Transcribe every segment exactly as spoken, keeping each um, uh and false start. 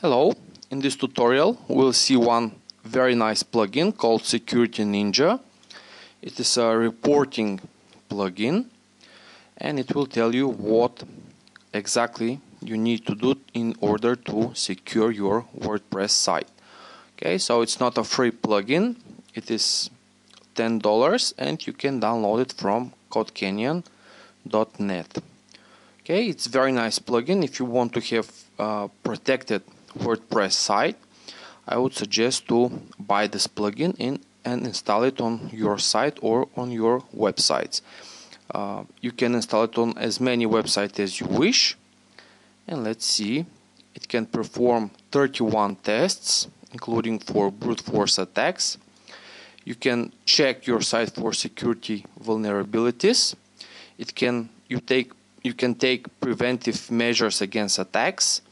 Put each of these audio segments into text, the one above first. Hello, in this tutorial we'll see one very nice plugin called Security Ninja. It is a reporting plugin and it will tell you what exactly you need to do in order to secure your WordPress site. Okay, so it's not a free plugin, it is ten dollars and you can download it from Code Canyon dot net. Okay, it's very nice plugin. If you want to have uh, protected WordPress site, I would suggest to buy this plugin in and install it on your site or on your websites. Uh, you can install it on as many websites as you wish, and let's see, it can perform thirty-one tests including for brute force attacks. You can check your site for security vulnerabilities. It can you take you can take preventive measures against attacks,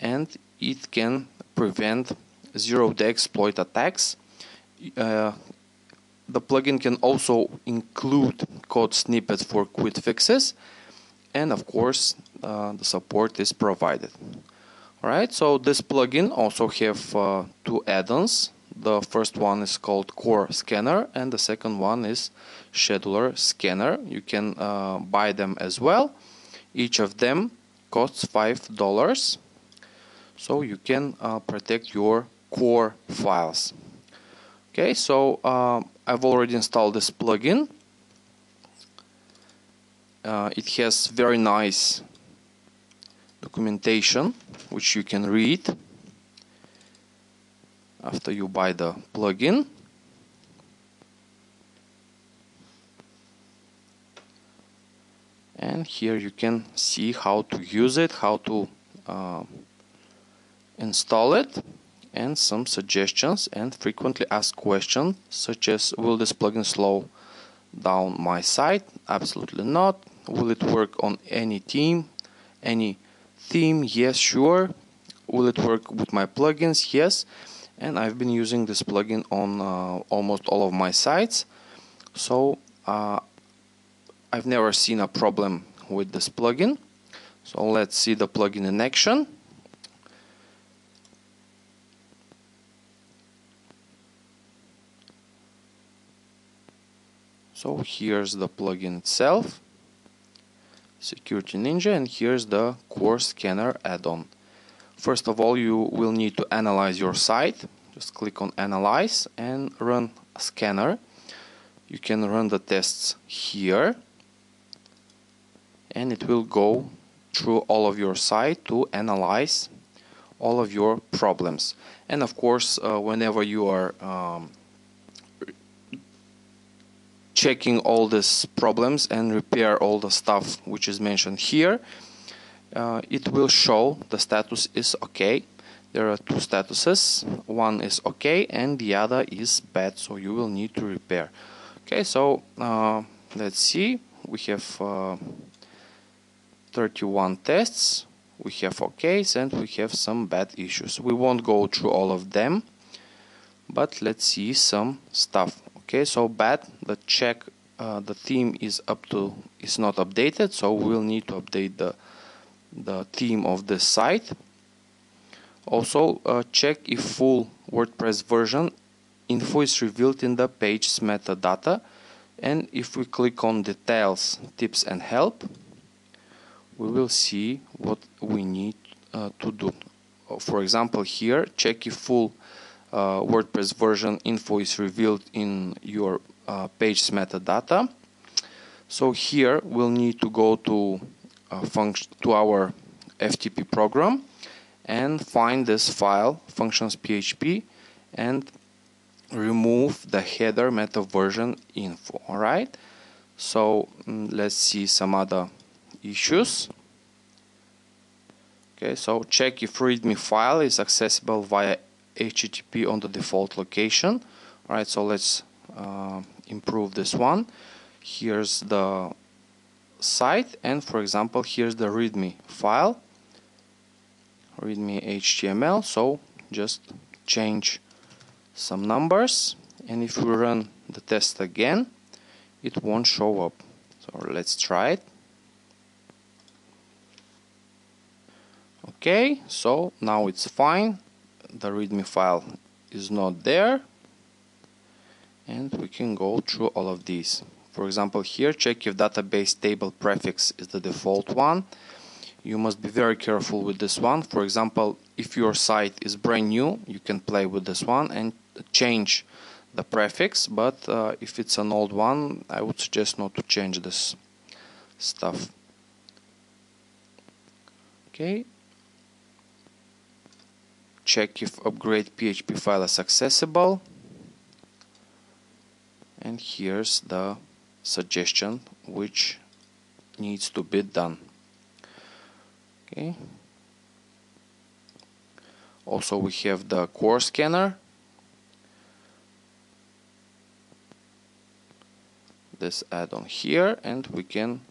and it can prevent zero-day exploit attacks. Uh, the plugin can also include code snippets for quick fixes, and of course uh, the support is provided. Alright, so this plugin also have uh, two add-ons. The first one is called Core Scanner and the second one is Scheduler Scanner. You can uh, buy them as well. Each of them costs five dollars. So you can uh, protect your core files. Okay, so uh, I've already installed this plugin. Uh, it has very nice documentation which you can read after you buy the plugin. And here you can see how to use it, how to uh, install it, and some suggestions and frequently asked questions such as: will this plugin slow down my site? Absolutely not. Will it work on any theme? Any theme? Yes, sure. Will it work with my plugins? Yes. And I've been using this plugin on uh, almost all of my sites, so uh, I've never seen a problem with this plugin. So let's see the plugin in action. So here's the plugin itself, Security Ninja, and here's the Core Scanner add-on. First of all, you will need to analyze your site. Just click on Analyze and run a scanner. You can run the tests here and it will go through all of your site to analyze all of your problems. And of course, uh, whenever you are um, checking all these problems and repair all the stuff which is mentioned here, uh, it will show the status is okay. There are two statuses, one is okay and the other is bad, so you will need to repair. Okay, so uh, let's see, we have uh, thirty-one tests, we have okays and we have some bad issues. We won't go through all of them, but let's see some stuff. Okay, so bad, the check, uh, the theme is up to is not updated, so we'll need to update the the theme of the site. Also uh, check if full WordPress version info is revealed in the page's metadata, and if we click on details, tips and help, we will see what we need uh, to do. For example, here, check if full Uh, WordPress version info is revealed in your uh, page's metadata. So here we'll need to go to uh, function to our F T P program and find this file functions dot p h p and remove the header meta version info. All right. So mm, let's see some other issues. Okay. So check if readme file is accessible via H T T P on the default location. All right, so let's uh, improve this one. Here's the site, and for example, here's the readme file, readme H T M L. So just change some numbers, and if we run the test again, it won't show up. So let's try it. Okay, so now it's fine. The readme file is not there, and we can go through all of these. For example, here, check if database table prefix is the default one. You must be very careful with this one. For example, if your site is brand new, you can play with this one and change the prefix, but uh, if it's an old one, I would suggest not to change this stuff. Okay, check if upgrade P H P file is accessible, and here's the suggestion which needs to be done. Okay, also we have the Core Scanner. This add-on here, and we can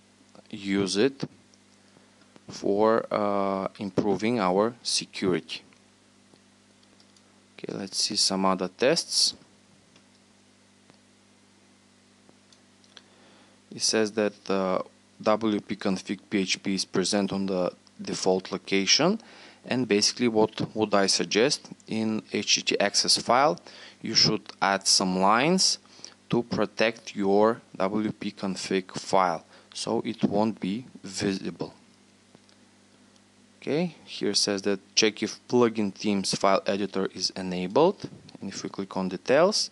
use it for uh, improving our security. Okay, let's see some other tests. It says that uh, wp-config-php is present on the default location, and basically what would I suggest, in htaccess file you should add some lines to protect your wp-config file, so it won't be visible. Okay, here says that check if plugin themes file editor is enabled, and if we click on details,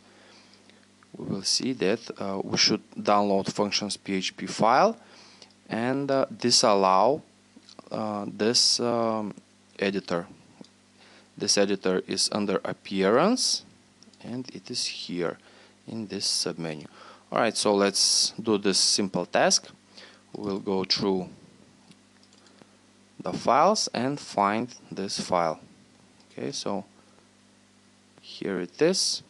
we will see that uh, we should download functions P H P file and uh, disallow uh, this um, editor. This editor is under appearance, and it is here in this submenu. Alright, so let's do this simple task. We'll go through the files and find this file. Okay, so here it is.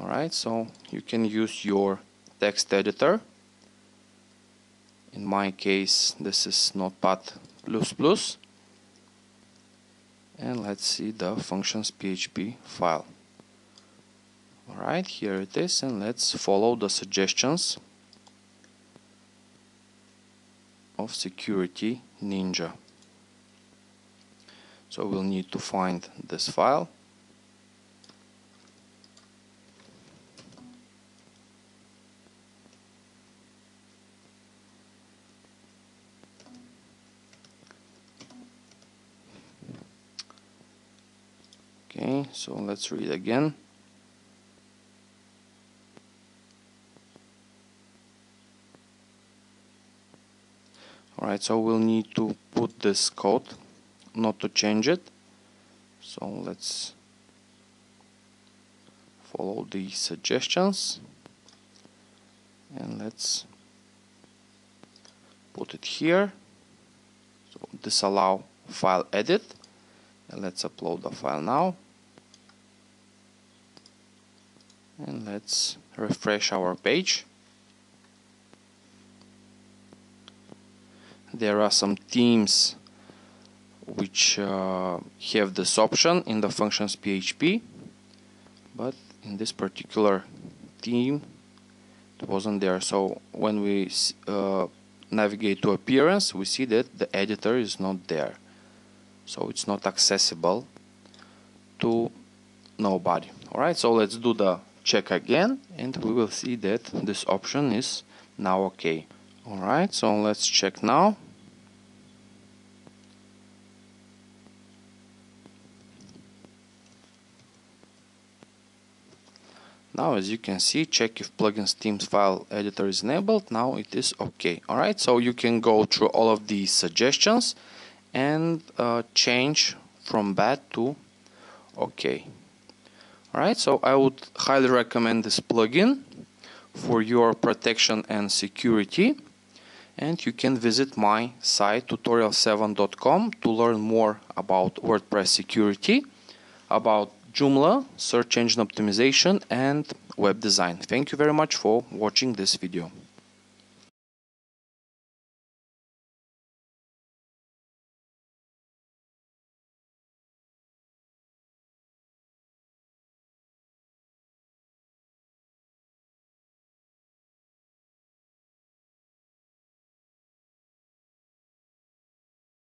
Alright, so you can use your text editor. In my case, this is Notepad plus plus. And let's see the functions P H P file. Alright, here it is, and let's follow the suggestions of Security Ninja. So we'll need to find this file. Okay, so let's read again. Alright, so we'll need to put this code, not to change it. So let's follow the suggestions and let's put it here. So disallow file edit. And let's upload the file now. And let's refresh our page. There are some themes which uh, have this option in the functions P H P, but in this particular theme it wasn't there. So when we uh, navigate to appearance, we see that the editor is not there, so it's not accessible to nobody. Alright, so let's do the check again, and we will see that this option is now okay. Alright, so let's check now. Now, as you can see, check if plugins themes file editor is enabled. Now it is okay. Alright, so you can go through all of these suggestions and uh, change from bad to okay. Alright, so I would highly recommend this plugin for your protection and security, and you can visit my site tutorial seven dot com to learn more about WordPress security, about Joomla, search engine optimization, and web design. Thank you very much for watching this video.